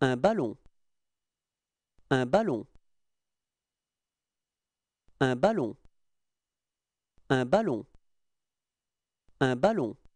Un ballon. Un ballon. Un ballon. Un ballon. Un ballon.